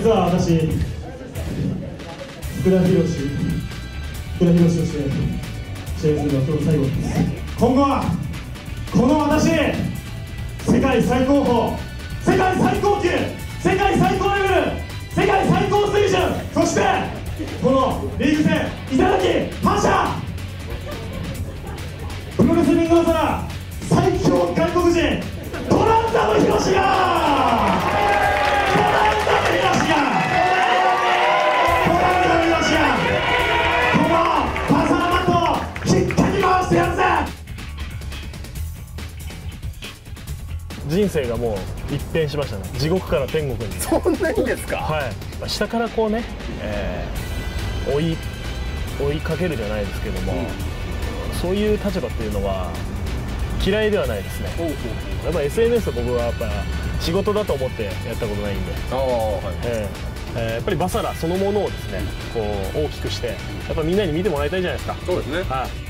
実は私、福田博士として試合するのは今日最後です。今後はこの私、世界最高峰、世界最高級、世界最高レベル、世界最高水準、そしてこのリーグ戦頂覇者、プロレスリング技最強外国人、トランザム博士が、人生がもう一変しましたね。地獄から天国に。そんなにですか？はい。下からこうね、追いかけるじゃないですけども、そういう立場っていうのは嫌いではないですね。やっぱ SNS 僕はやっぱ仕事だと思ってやったことないんで。やっぱりバサラそのものをですね、こう大きくして、やっぱみんなに見てもらいたいじゃないですか。そうですね。はい。